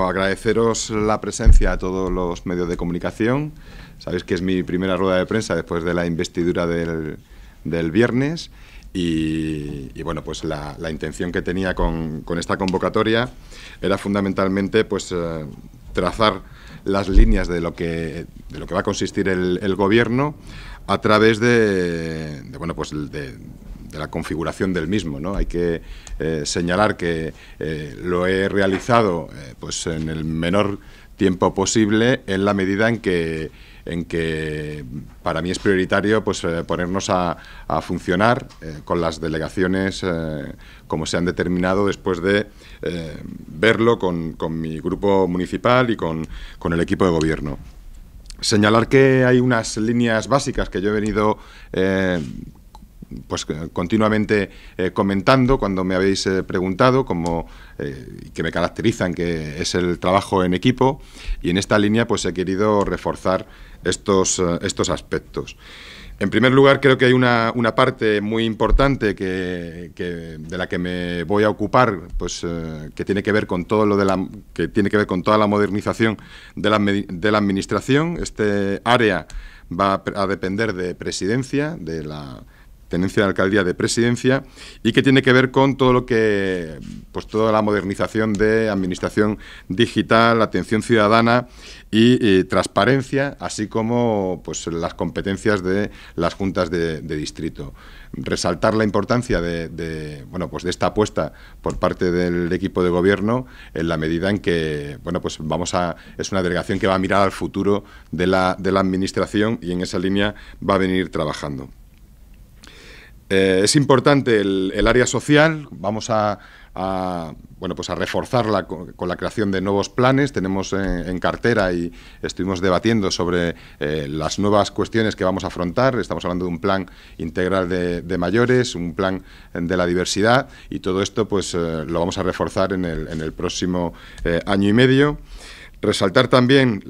Agradeceros la presencia a todos los medios de comunicación. Sabéis que es mi primera rueda de prensa después de la investidura del viernes y bueno, pues la intención que tenía con esta convocatoria era fundamentalmente pues trazar las líneas de lo que va a consistir el gobierno a través de la configuración del mismo, ¿no? Hay que señalar que lo he realizado pues en el menor tiempo posible, en la medida en que para mí es prioritario pues ponernos a funcionar con las delegaciones como se han determinado, después de verlo con mi grupo municipal y con el equipo de gobierno. Señalar que hay unas líneas básicas que yo he venido pues continuamente comentando cuando me habéis preguntado, como que me caracterizan, que es el trabajo en equipo, y en esta línea pues he querido reforzar estos aspectos. En primer lugar, creo que hay una parte muy importante de la que me voy a ocupar, pues que tiene que ver con toda la modernización de la administración. Este área va a depender de Presidencia, de la Tenencia de Alcaldía de Presidencia, y que tiene que ver con toda la modernización de administración digital, atención ciudadana y transparencia, así como pues las competencias de las juntas de distrito. Resaltar la importancia de esta apuesta por parte del equipo de gobierno, en la medida en que es una delegación que va a mirar al futuro de la administración, y en esa línea va a venir trabajando. Es importante el área social. Vamos a reforzarla con la creación de nuevos planes. Tenemos en cartera, y estuvimos debatiendo sobre las nuevas cuestiones que vamos a afrontar. Estamos hablando de un plan integral de mayores, un plan de la diversidad, y todo esto pues lo vamos a reforzar en el próximo año y medio. Resaltar también,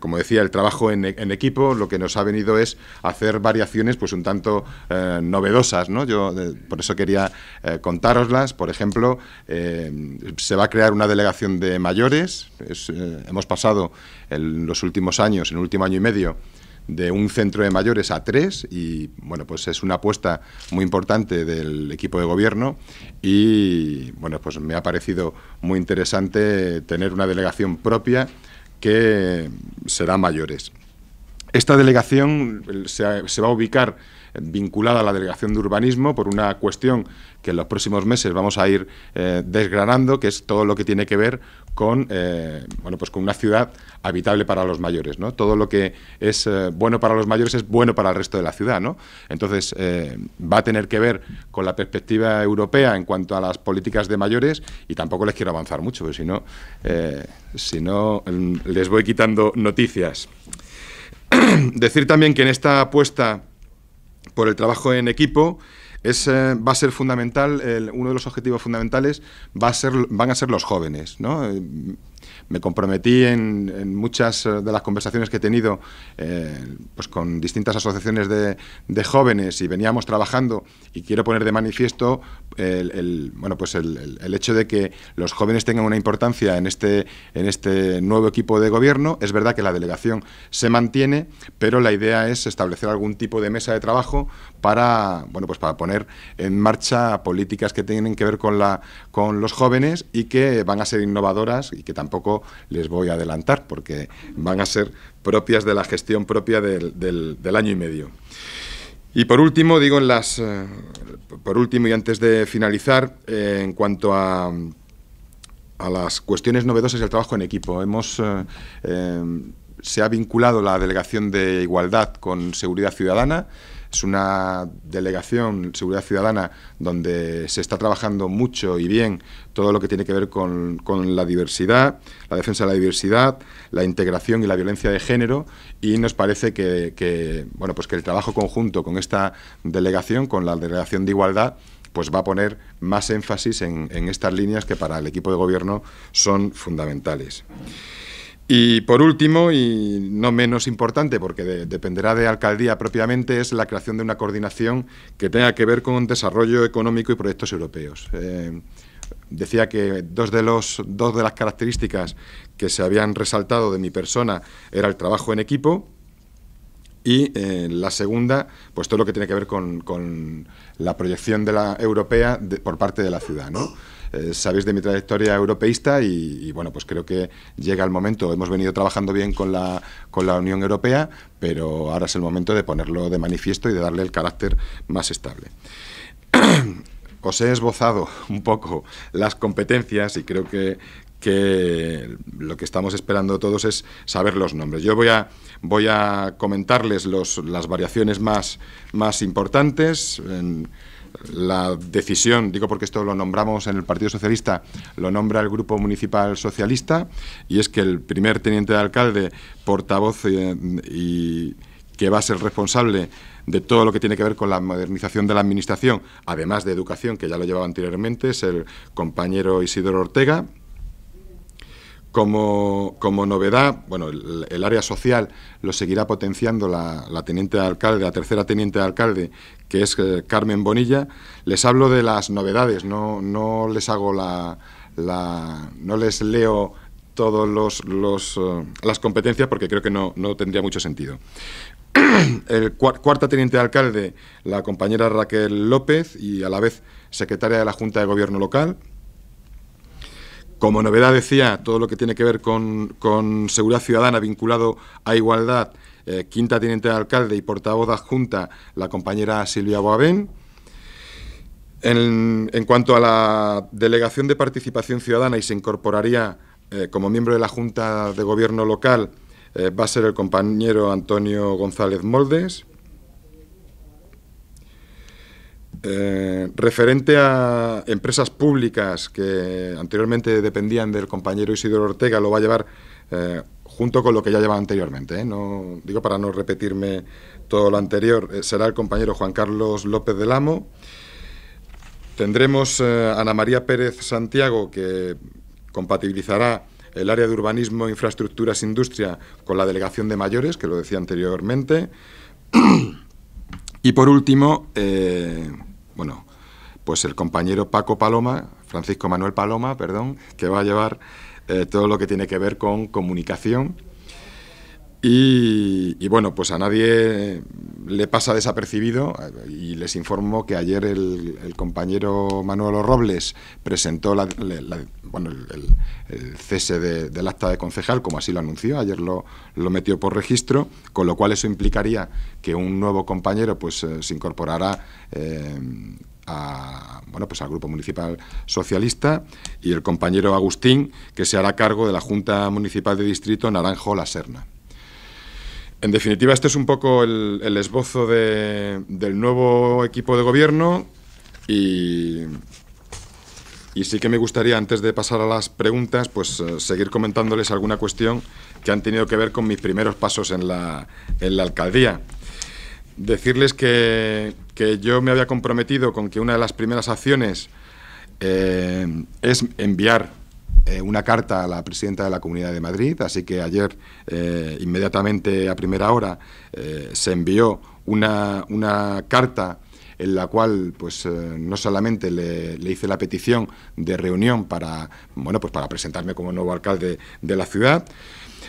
como decía, el trabajo en equipo. Lo que nos ha venido es hacer variaciones pues un tanto novedosas, ¿no? Yo por eso quería contároslas. Por ejemplo, se va a crear una delegación de mayores. Hemos pasado en los últimos años, en el último año y medio, de un centro de mayores a 3, y bueno, pues es una apuesta muy importante del equipo de gobierno, y bueno, pues me ha parecido muy interesante tener una delegación propia que será mayores. Esta delegación se va a ubicar vinculada a la delegación de urbanismo por una cuestión que en los próximos meses vamos a ir desgranando, que es todo lo que tiene que ver con una ciudad habitable para los mayores, ¿no? Todo lo que es bueno para los mayores es bueno para el resto de la ciudad, ¿no? Entonces, va a tener que ver con la perspectiva europea en cuanto a las políticas de mayores, y tampoco les quiero avanzar mucho, porque si no les voy quitando noticias. Decir también que en esta apuesta por el trabajo en equipo va a ser fundamental. Uno de los objetivos fundamentales van a ser los jóvenes, ¿no? Me comprometí en muchas de las conversaciones que he tenido pues con distintas asociaciones de jóvenes, y veníamos trabajando, y quiero poner de manifiesto el hecho de que los jóvenes tengan una importancia en este nuevo equipo de gobierno. Es verdad que la delegación se mantiene, pero la idea es establecer algún tipo de mesa de trabajo para poner en marcha políticas que tienen que ver con los jóvenes, y que van a ser innovadoras, y que tampoco les voy a adelantar, porque van a ser propias de la gestión propia del año y medio. Y por último, digo, y antes de finalizar, en cuanto a las cuestiones novedosas y el trabajo en equipo, se ha vinculado la delegación de Igualdad con Seguridad Ciudadana. Es una delegación, Seguridad Ciudadana, donde se está trabajando mucho y bien todo lo que tiene que ver con la diversidad, la defensa de la diversidad, la integración y la violencia de género, y nos parece que el trabajo conjunto con esta delegación, con la delegación de Igualdad, pues va a poner más énfasis en estas líneas que para el equipo de gobierno son fundamentales. Y por último, y no menos importante, porque dependerá de alcaldía propiamente, es la creación de una coordinación que tenga que ver con desarrollo económico y proyectos europeos. Decía que dos de las características que se habían resaltado de mi persona era el trabajo en equipo y la segunda, pues todo lo que tiene que ver con la proyección de la europea por parte de la ciudad, ¿no? Sabéis de mi trayectoria europeísta y bueno, pues creo que llega el momento. Hemos venido trabajando bien con la Unión Europea, pero ahora es el momento de ponerlo de manifiesto y de darle el carácter más estable. Os he esbozado un poco las competencias y creo que lo que estamos esperando todos es saber los nombres. Yo voy a comentarles las variaciones más importantes. La decisión, digo porque esto lo nombramos en el Partido Socialista, lo nombra el Grupo Municipal Socialista, y es que el primer teniente de alcalde, portavoz y que va a ser responsable de todo lo que tiene que ver con la modernización de la administración, además de educación, que ya lo llevaba anteriormente, es el compañero Isidoro Ortega. Como novedad, bueno, el área social lo seguirá potenciando la teniente de alcalde, la tercera teniente de alcalde, que es Carmen Bonilla. Les hablo de las novedades, no les hago no les leo todos las competencias porque creo que no tendría mucho sentido. El cuarta teniente de alcalde, la compañera Raquel López, y a la vez secretaria de la Junta de Gobierno Local. Como novedad decía, todo lo que tiene que ver con seguridad ciudadana vinculado a igualdad, quinta teniente de alcalde y portavoz adjunta, la compañera Silvia Buabent. En cuanto a la delegación de participación ciudadana, y se incorporaría como miembro de la Junta de Gobierno Local, va a ser el compañero Antonio González Moldes. Referente a empresas públicas que anteriormente dependían del compañero Isidoro Ortega, lo va a llevar junto con lo que ya llevaba anteriormente, no, digo para no repetirme todo lo anterior, será el compañero Juan Carlos López del Amo. Tendremos Ana María Pérez Santiago, que compatibilizará el área de urbanismo, infraestructuras, industria con la delegación de mayores, que lo decía anteriormente. Y por último, bueno, pues el compañero Francisco Manuel Paloma, que va a llevar todo lo que tiene que ver con comunicación. Y bueno, pues a nadie le pasa desapercibido, y les informo que ayer el compañero Manuel Robles presentó el cese del acta de concejal, como así lo anunció, ayer lo metió por registro, con lo cual eso implicaría que un nuevo compañero pues se incorporará al Grupo Municipal Socialista, y el compañero Agustín, que se hará cargo de la Junta Municipal de Distrito Naranjo-La Serna. En definitiva, este es un poco el esbozo del nuevo equipo de gobierno y sí que me gustaría, antes de pasar a las preguntas, pues seguir comentándoles alguna cuestión que han tenido que ver con mis primeros pasos en la alcaldía. Decirles que yo me había comprometido con que una de las primeras acciones es enviar una carta a la presidenta de la Comunidad de Madrid, así que ayer, inmediatamente a primera hora, se envió una carta en la cual pues no solamente le hice la petición de reunión para presentarme como nuevo alcalde de la ciudad,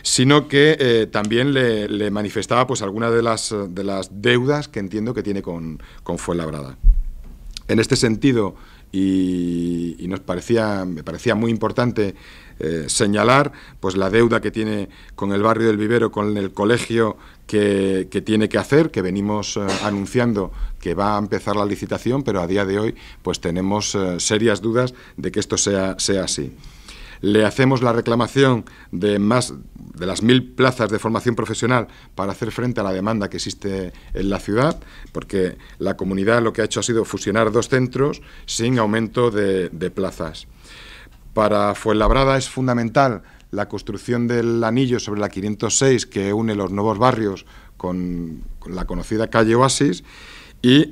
sino que también le manifestaba pues algunas de las deudas que entiendo que tiene con Fuenlabrada. En este sentido, y me parecía muy importante señalar pues la deuda que tiene con el barrio del Vivero, con el colegio que tiene que hacer, que venimos anunciando que va a empezar la licitación, pero a día de hoy pues tenemos serias dudas de que esto sea así. Le hacemos la reclamación de más de las 1000 plazas de formación profesional para hacer frente a la demanda que existe en la ciudad, porque la comunidad lo que ha hecho ha sido fusionar dos centros sin aumento de plazas. Para Fuenlabrada es fundamental la construcción del anillo sobre la 506 que une los nuevos barrios con la conocida calle Oasis y,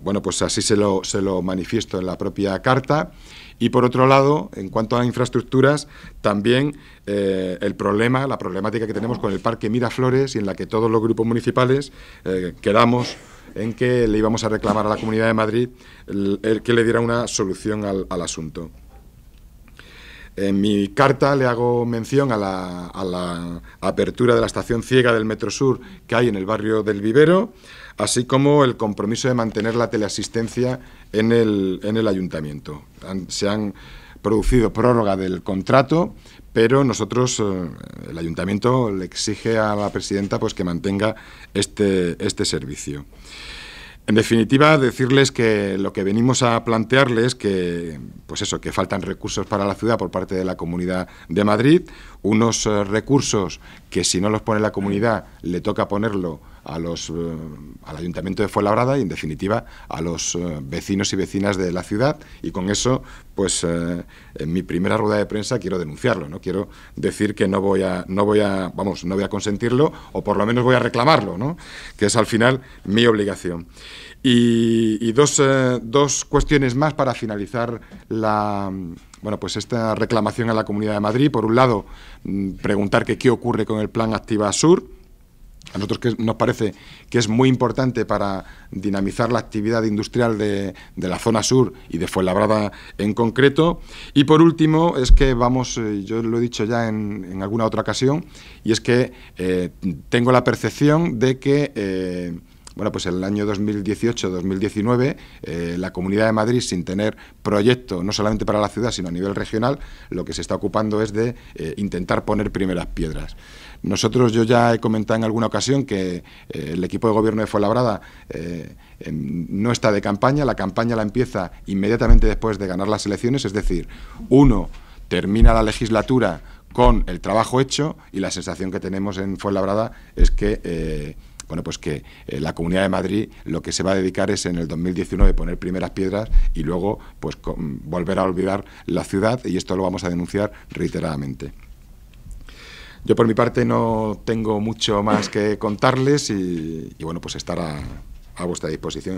bueno, pues así se lo manifiesto en la propia carta. Y por otro lado, en cuanto a infraestructuras, también la problemática que tenemos con el Parque Miraflores, y en la que todos los grupos municipales quedamos en que le íbamos a reclamar a la Comunidad de Madrid que le diera una solución al asunto. En mi carta le hago mención a la apertura de la estación ciega del Metro Sur que hay en el barrio del Vivero, así como el compromiso de mantener la teleasistencia en el ayuntamiento. Se han producido prórroga del contrato, pero nosotros, el ayuntamiento, le exige a la presidenta pues que mantenga este servicio. En definitiva, decirles que lo que venimos a plantearles que, pues eso, que faltan recursos para la ciudad por parte de la Comunidad de Madrid, unos recursos que si no los pone la comunidad le toca ponerlo al Ayuntamiento de Fuenlabrada y en definitiva a los vecinos y vecinas de la ciudad, y con eso, pues en mi primera rueda de prensa quiero denunciarlo, ¿no? Quiero decir que no voy a consentirlo, o por lo menos voy a reclamarlo, ¿no? Que es al final mi obligación. Y dos cuestiones más para finalizar esta reclamación a la Comunidad de Madrid. Por un lado, preguntar que qué ocurre con el Plan Activa Sur. A nosotros nos parece que es muy importante para dinamizar la actividad industrial de la zona sur y de Fuenlabrada en concreto. Y por último, es que vamos, yo lo he dicho ya en alguna otra ocasión, y es que tengo la percepción de que... el año 2018-2019, la Comunidad de Madrid, sin tener proyecto no solamente para la ciudad, sino a nivel regional, lo que se está ocupando es de intentar poner primeras piedras. Nosotros, yo ya he comentado en alguna ocasión que el equipo de gobierno de Fuenlabrada no está de campaña, la campaña la empieza inmediatamente después de ganar las elecciones, es decir, uno termina la legislatura con el trabajo hecho y la sensación que tenemos en Fuenlabrada es que... la Comunidad de Madrid lo que se va a dedicar es en el 2019 poner primeras piedras y luego pues volver a olvidar la ciudad, y esto lo vamos a denunciar reiteradamente. Yo por mi parte no tengo mucho más que contarles y estar a vuestra disposición.